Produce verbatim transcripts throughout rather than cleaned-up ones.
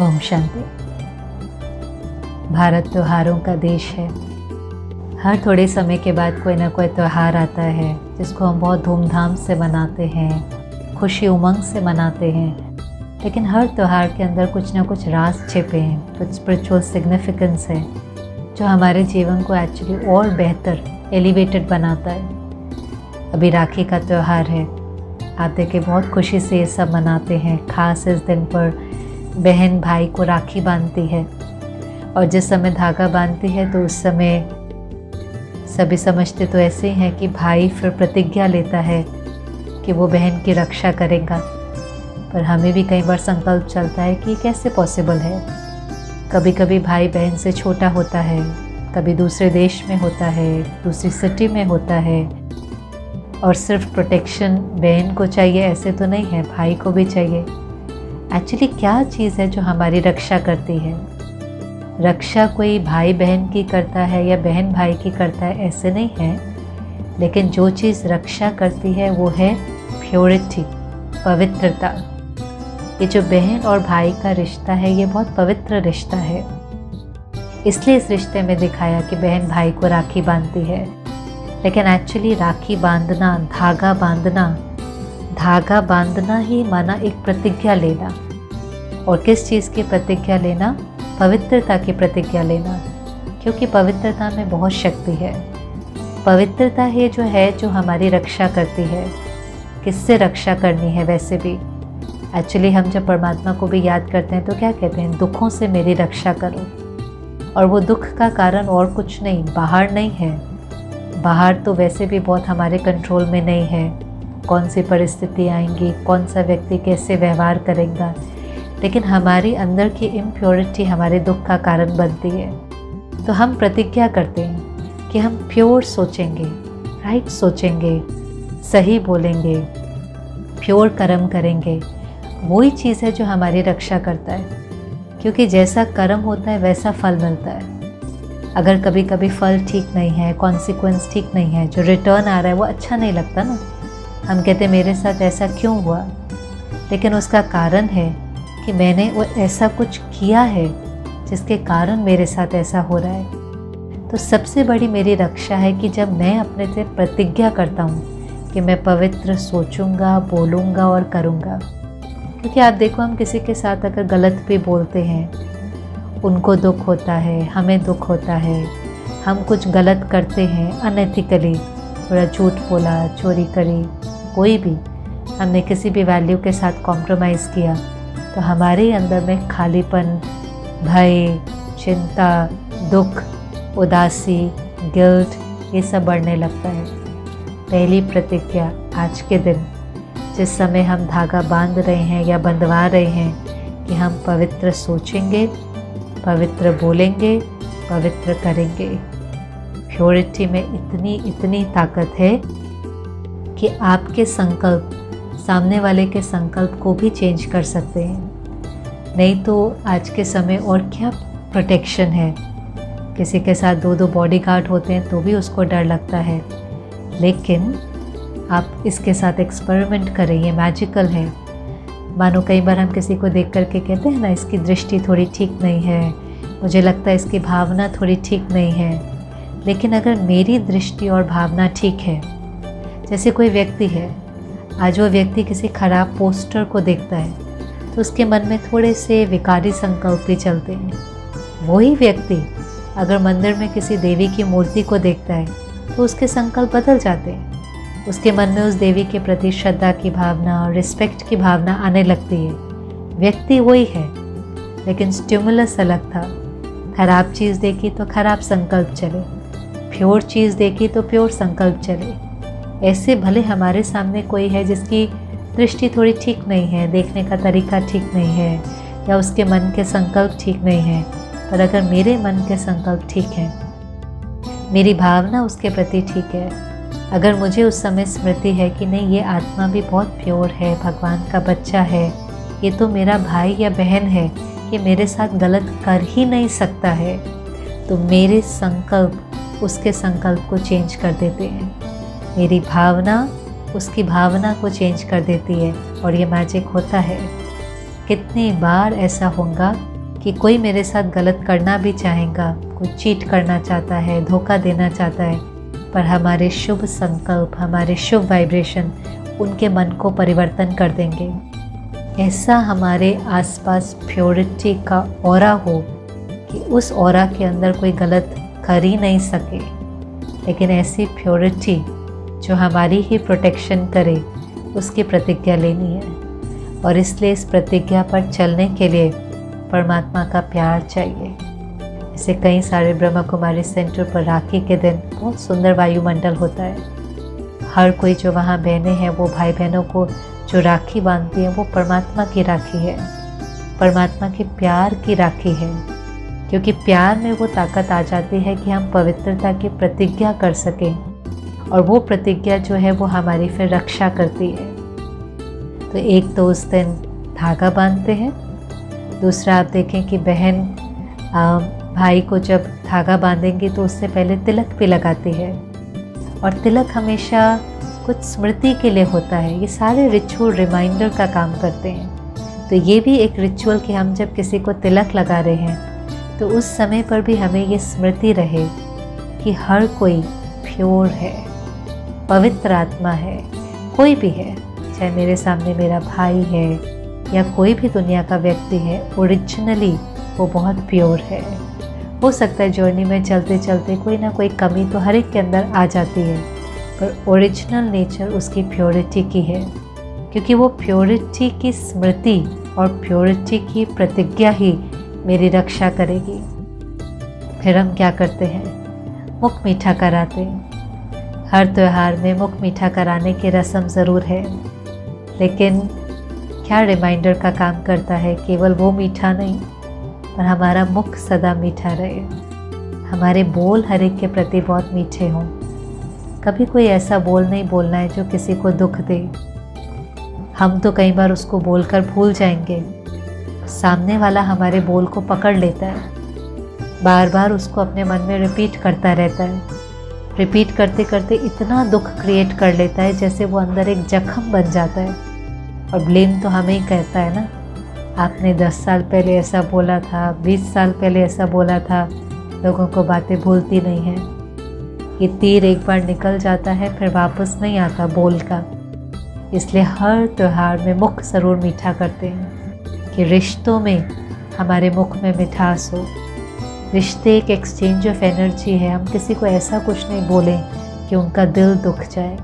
ओम शांति। भारत त्योहारों का देश है। हर थोड़े समय के बाद कोई ना कोई त्योहार आता है जिसको हम बहुत धूमधाम से मनाते हैं, खुशी उमंग से मनाते हैं। लेकिन हर त्योहार के अंदर कुछ ना कुछ राज छिपे हैं, कुछ स्पिरिचुअल सिग्निफिकेंस है जो हमारे जीवन को एक्चुअली और बेहतर, एलिवेटेड बनाता है। अभी राखी का त्योहार है, आप देखे बहुत खुशी से ये सब मनाते हैं। खास इस दिन पर बहन भाई को राखी बांधती है और जिस समय धागा बांधती है तो उस समय सभी समझते तो ऐसे हैं कि भाई फिर प्रतिज्ञा लेता है कि वो बहन की रक्षा करेगा। पर हमें भी कई बार संकल्प चलता है कि कैसे पॉसिबल है। कभी कभी भाई बहन से छोटा होता है, कभी दूसरे देश में होता है, दूसरी सिटी में होता है। और सिर्फ प्रोटेक्शन बहन को चाहिए ऐसे तो नहीं है, भाई को भी चाहिए। एक्चुअली क्या चीज़ है जो हमारी रक्षा करती है? रक्षा कोई भाई बहन की करता है या बहन भाई की करता है ऐसे नहीं है, लेकिन जो चीज़ रक्षा करती है वो है प्योरिटी, पवित्रता। ये जो बहन और भाई का रिश्ता है ये बहुत पवित्र रिश्ता है, इसलिए इस रिश्ते में दिखाया कि बहन भाई को राखी बांधती है। लेकिन एक्चुअली राखी बांधना, धागा बांधना, धागा बांधना ही माना एक प्रतिज्ञा लेना। और किस चीज़ की प्रतिज्ञा लेना? पवित्रता की प्रतिज्ञा लेना, क्योंकि पवित्रता में बहुत शक्ति है। पवित्रता ही जो है जो हमारी रक्षा करती है। किससे रक्षा करनी है? वैसे भी एक्चुअली हम जब परमात्मा को भी याद करते हैं तो क्या कहते हैं? दुखों से मेरी रक्षा करो। और वो दुख का कारण और कुछ नहीं, बाहर नहीं है। बाहर तो वैसे भी बहुत हमारे कंट्रोल में नहीं है, कौन सी परिस्थिति आएंगी, कौन सा व्यक्ति कैसे व्यवहार करेगा। लेकिन हमारी अंदर की इम्प्योरिटी हमारे दुख का कारण बनती है। तो हम प्रतिज्ञा करते हैं कि हम प्योर सोचेंगे, राइट सोचेंगे, सही बोलेंगे, प्योर कर्म करेंगे। वही चीज़ है जो हमारी रक्षा करता है, क्योंकि जैसा कर्म होता है वैसा फल मिलता है। अगर कभी कभी फल ठीक नहीं है, कॉन्सिक्वेंस ठीक नहीं है, जो रिटर्न आ रहा है वो अच्छा नहीं लगता ना। हम कहते मेरे साथ ऐसा क्यों हुआ? लेकिन उसका कारण है कि मैंने वो ऐसा कुछ किया है जिसके कारण मेरे साथ ऐसा हो रहा है। तो सबसे बड़ी मेरी रक्षा है कि जब मैं अपने से प्रतिज्ञा करता हूँ कि मैं पवित्र सोचूंगा, बोलूँगा और करूँगा। क्योंकि आप देखो, हम किसी के साथ अगर गलत भी बोलते हैं, उनको दुख होता है, हमें दुख होता है। हम कुछ गलत करते हैं, अनएथिकली थोड़ा झूठ बोला, चोरी करी, कोई भी हमने किसी भी वैल्यू के साथ कॉम्प्रोमाइज़ किया, तो हमारे अंदर में खालीपन, भय, चिंता, दुख, उदासी, गिल्ट, ये सब बढ़ने लगता है। पहली प्रतिज्ञा आज के दिन, जिस समय हम धागा बांध रहे हैं या बंधवा रहे हैं, कि हम पवित्र सोचेंगे, पवित्र बोलेंगे, पवित्र करेंगे। प्योरिटी में इतनी इतनी ताकत है कि आपके संकल्प सामने वाले के संकल्प को भी चेंज कर सकते हैं। नहीं तो आज के समय और क्या प्रोटेक्शन है? किसी के साथ दो दो बॉडीगार्ड होते हैं तो भी उसको डर लगता है। लेकिन आप इसके साथ एक्सपेरिमेंट करें, ये मैजिकल है। मानो कई बार हम किसी को देख करके कहते हैं ना, इसकी दृष्टि थोड़ी ठीक नहीं है, मुझे लगता है इसकी भावना थोड़ी ठीक नहीं है। लेकिन अगर मेरी दृष्टि और भावना ठीक है, जैसे कोई व्यक्ति है, आज वो व्यक्ति किसी खराब पोस्टर को देखता है तो उसके मन में थोड़े से विकारी संकल्प भी चलते हैं। वही व्यक्ति अगर मंदिर में किसी देवी की मूर्ति को देखता है तो उसके संकल्प बदल जाते हैं। उसके मन में उस देवी के प्रति श्रद्धा की भावना और रिस्पेक्ट की भावना आने लगती है। व्यक्ति वही है, लेकिन स्टिमुलस अलग था। खराब चीज़ देखी तो खराब संकल्प चले, प्योर चीज़ देखी तो प्योर संकल्प चले। ऐसे भले हमारे सामने कोई है जिसकी दृष्टि थोड़ी ठीक नहीं है, देखने का तरीका ठीक नहीं है, या उसके मन के संकल्प ठीक नहीं है, पर अगर मेरे मन के संकल्प ठीक हैं, मेरी भावना उसके प्रति ठीक है, अगर मुझे उस समय स्मृति है कि नहीं, ये आत्मा भी बहुत प्योर है, भगवान का बच्चा है, ये तो मेरा भाई या बहन है, ये मेरे साथ गलत कर ही नहीं सकता है, तो मेरे संकल्प उसके संकल्प को चेंज कर देते हैं। मेरी भावना उसकी भावना को चेंज कर देती है और ये मैजिक होता है। कितनी बार ऐसा होगा कि कोई मेरे साथ गलत करना भी चाहेगा, कोई चीट करना चाहता है, धोखा देना चाहता है, पर हमारे शुभ संकल्प, हमारे शुभ वाइब्रेशन उनके मन को परिवर्तन कर देंगे। ऐसा हमारे आसपास प्योरिटी का ऑरा हो कि उस ऑरा के अंदर कोई गलत कर ही नहीं सके, लेकिन ऐसी प्योरिटी जो हमारी ही प्रोटेक्शन करे उसकी प्रतिज्ञा लेनी है। और इसलिए इस प्रतिज्ञा पर चलने के लिए परमात्मा का प्यार चाहिए। इसे कई सारे ब्रह्मा कुमारी सेंटर पर राखी के दिन बहुत सुंदर वायुमंडल होता है। हर कोई जो वहाँ बहनें हैं वो भाई बहनों को जो राखी बांधती है वो परमात्मा की राखी है, परमात्मा के प्यार की राखी है, क्योंकि प्यार में वो ताकत आ जाती है कि हम पवित्रता की प्रतिज्ञा कर सकें, और वो प्रतिज्ञा जो है वो हमारी फिर रक्षा करती है। तो एक तो उस दिन धागा बांधते हैं, दूसरा आप देखें कि बहन आ, भाई को जब धागा बांधेंगी तो उससे पहले तिलक भी लगाती है, और तिलक हमेशा कुछ स्मृति के लिए होता है। ये सारे रिचुअल रिमाइंडर का काम करते हैं। तो ये भी एक रिचुअल कि हम जब किसी को तिलक लगा रहे हैं तो उस समय पर भी हमें ये स्मृति रहे कि हर कोई प्योर है, पवित्र आत्मा है। कोई भी है, चाहे मेरे सामने मेरा भाई है या कोई भी दुनिया का व्यक्ति है, ओरिजिनली वो बहुत प्योर है। हो सकता है जर्नी में चलते चलते कोई ना कोई कमी तो हर एक के अंदर आ जाती है, पर ओरिजिनल नेचर उसकी प्योरिटी की है, क्योंकि वो प्योरिटी की स्मृति और प्योरिटी की प्रतिज्ञा ही मेरी रक्षा करेगी। फिर हम क्या करते हैं, मुख मीठा कराते हैं। हर त्यौहार में मुख मीठा कराने की रस्म ज़रूर है, लेकिन क्या रिमाइंडर का काम करता है, केवल वो मीठा नहीं पर हमारा मुख सदा मीठा रहे, हमारे बोल हर एक के प्रति बहुत मीठे हों। कभी कोई ऐसा बोल नहीं बोलना है जो किसी को दुख दे। हम तो कई बार उसको बोलकर भूल जाएंगे, सामने वाला हमारे बोल को पकड़ लेता है, बार बार उसको अपने मन में रिपीट करता रहता है। रिपीट करते करते इतना दुख क्रिएट कर लेता है जैसे वो अंदर एक जख्म बन जाता है। और ब्लेम तो हमें ही कहता है ना, आपने दस साल पहले ऐसा बोला था, बीस साल पहले ऐसा बोला था। लोगों को बातें भूलती नहीं हैं। ये तीर एक बार निकल जाता है फिर वापस नहीं आता बोल का। इसलिए हर त्यौहार में मुख ज़रूर मीठा करते हैं कि रिश्तों में हमारे मुख में मिठास हो। रिश्ते एक एक्सचेंज ऑफ एनर्जी है। हम किसी को ऐसा कुछ नहीं बोलें कि उनका दिल दुख जाए।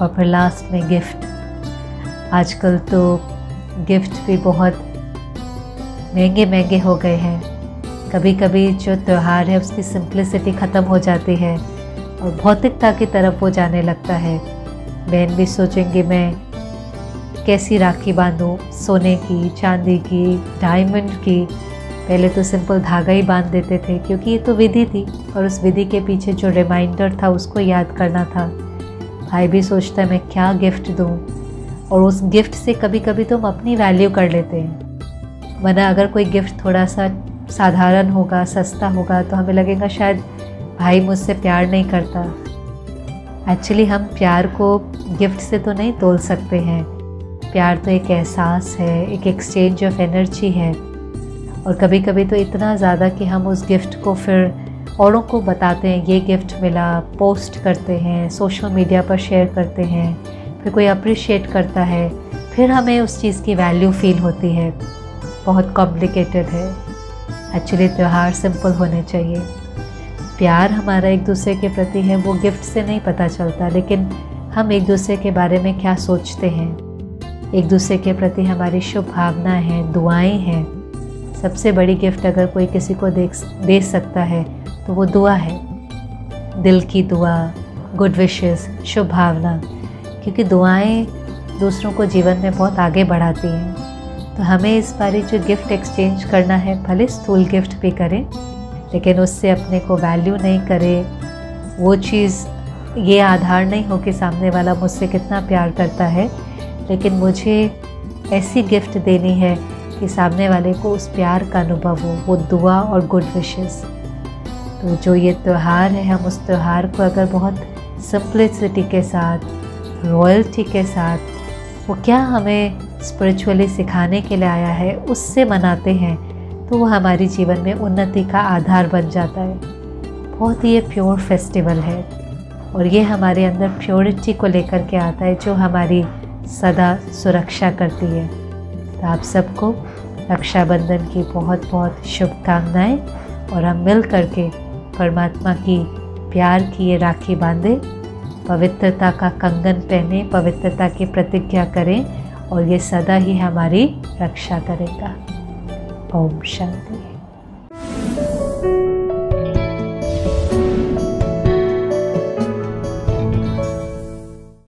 और फिर लास्ट में गिफ्ट। आजकल तो गिफ्ट भी बहुत महंगे महंगे हो गए हैं। कभी कभी जो त्यौहार है उसकी सिंप्लिसिटी ख़त्म हो जाती है और भौतिकता की तरफ वो जाने लगता है। बहन भी सोचेंगे मैं कैसी राखी बांधूं, सोने की, चांदी की, डायमंड की। पहले तो सिंपल धागा ही बांध देते थे, क्योंकि ये तो विधि थी और उस विधि के पीछे जो रिमाइंडर था उसको याद करना था। भाई भी सोचता है मैं क्या गिफ्ट दूँ, और उस गिफ्ट से कभी कभी तो हम अपनी वैल्यू कर लेते हैं। वरना अगर कोई गिफ्ट थोड़ा सा साधारण होगा, सस्ता होगा, तो हमें लगेगा शायद भाई मुझसे प्यार नहीं करता। एक्चुअली हम प्यार को गिफ्ट से तो नहीं तोल सकते हैं। प्यार तो एक एहसास है, एक एक्सचेंज ऑफ एनर्जी है। और कभी कभी तो इतना ज़्यादा कि हम उस गिफ्ट को फिर औरों को बताते हैं, ये गिफ्ट मिला, पोस्ट करते हैं, सोशल मीडिया पर शेयर करते हैं। फिर कोई अप्रिशिएट करता है, फिर हमें उस चीज़ की वैल्यू फील होती है। बहुत कॉम्प्लिकेटेड है। एक्चुअली त्यौहार सिंपल होने चाहिए। प्यार हमारा एक दूसरे के प्रति है वो गिफ्ट से नहीं पता चलता, लेकिन हम एक दूसरे के बारे में क्या सोचते हैं, एक दूसरे के प्रति हमारी शुभ भावना है, दुआएं हैं। सबसे बड़ी गिफ्ट अगर कोई किसी को दे दे सकता है तो वो दुआ है, दिल की दुआ, गुड विशेस, शुभ भावना, क्योंकि दुआएं दूसरों को जीवन में बहुत आगे बढ़ाती हैं। तो हमें इस बारे जो गिफ्ट एक्सचेंज करना है, भले स्थूल गिफ्ट भी करें, लेकिन उससे अपने को वैल्यू नहीं करें। वो चीज़ ये आधार नहीं हो कि सामने वाला मुझसे कितना प्यार करता है, लेकिन मुझे ऐसी गिफ्ट देनी है कि सामने वाले को उस प्यार का अनुभव हो, वो दुआ और गुड विशेस। तो जो ये त्यौहार है, हम उस त्यौहार को अगर बहुत सिंप्लिसिटी के साथ, रॉयल्टी के साथ, वो क्या हमें स्पिरिचुअली सिखाने के लिए आया है उससे मनाते हैं तो वो हमारी जीवन में उन्नति का आधार बन जाता है। बहुत ही ये प्योर फेस्टिवल है और ये हमारे अंदर प्योरिटी को लेकर के आता है जो हमारी सदा सुरक्षा करती है। तो आप सबको रक्षाबंधन की बहुत बहुत शुभकामनाएं और हम मिल करके परमात्मा की प्यार की ये राखी बांधें, पवित्रता का कंगन पहने, पवित्रता की प्रतिज्ञा करें और ये सदा ही हमारी रक्षा करेगा। ओम शांति।